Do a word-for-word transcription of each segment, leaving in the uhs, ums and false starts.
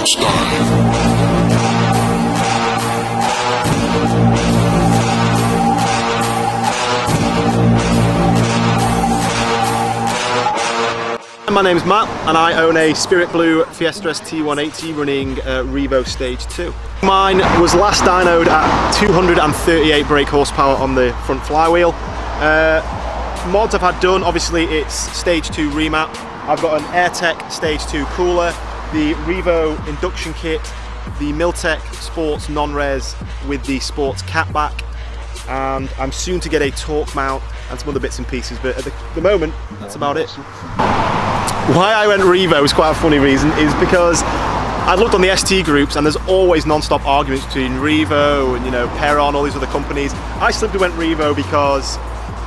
each time. My name's Matt and I own a Spirit Blue Fiesta S T one eighty running uh, Revo Stage two. Mine was last dynoed at two hundred thirty-eight brake horsepower on the front flywheel. Uh, mods I've had done, obviously it's Stage two remap. I've got an AirTech Stage two cooler, the Revo induction kit, the Miltech Sports non-res with the Sports catback, and I'm soon to get a torque mount and some other bits and pieces, but at the, the moment that's about it. Why I went Revo is quite a funny reason, is because I've looked on the S T groups and there's always non-stop arguments between Revo and, you know, Perron, all these other companies. I simply went Revo because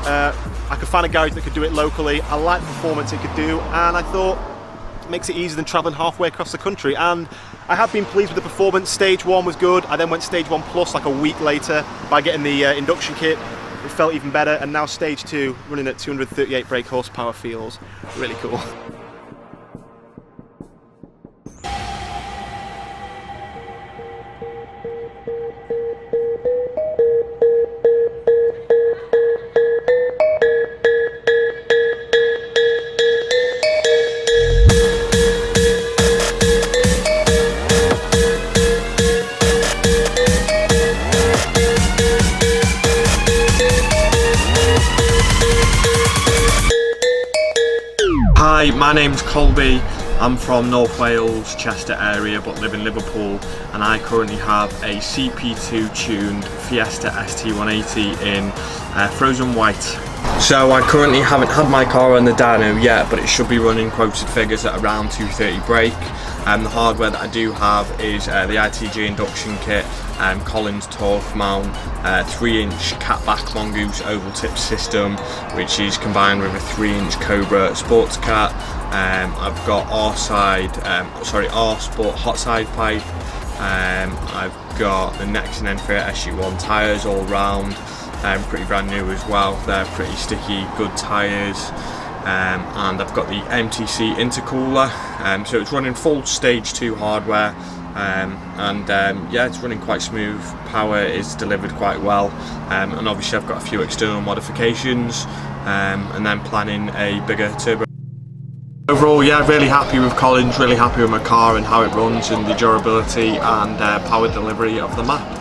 uh, I could find a garage that could do it locally. I liked the performance it could do and I thought it makes it easier than travelling halfway across the country, and I have been pleased with the performance. Stage one was good, I then went Stage one Plus like a week later by getting the uh, induction kit. It felt even better, and now Stage two running at two hundred thirty-eight brake horsepower feels really cool. Hi, my name's Colby. I'm from North Wales, Chester area, but live in Liverpool, and I currently have a C P two tuned Fiesta S T one eighty in uh, frozen white. So I currently haven't had my car on the dyno yet, but it should be running quoted figures at around two thirty brake. Um, the hardware that I do have is uh, the I T G induction kit, um, Collins torque mount, uh, three inch catback Mongoose oval tip system, which is combined with a three inch Cobra sports cat. Um, I've got R side, um, sorry R sport hot side pipe. Um, I've got the Nexen and S U one tyres all round, um, pretty brand new as well. They're pretty sticky, good tyres. Um, and I've got the M T C intercooler, um, so it's running full Stage two hardware, um, and um, yeah, it's running quite smooth, power is delivered quite well, um, and obviously I've got a few external modifications, um, and then planning a bigger turbo. Overall, yeah, really happy with Collins, really happy with my car and how it runs and the durability and uh, power delivery of the map.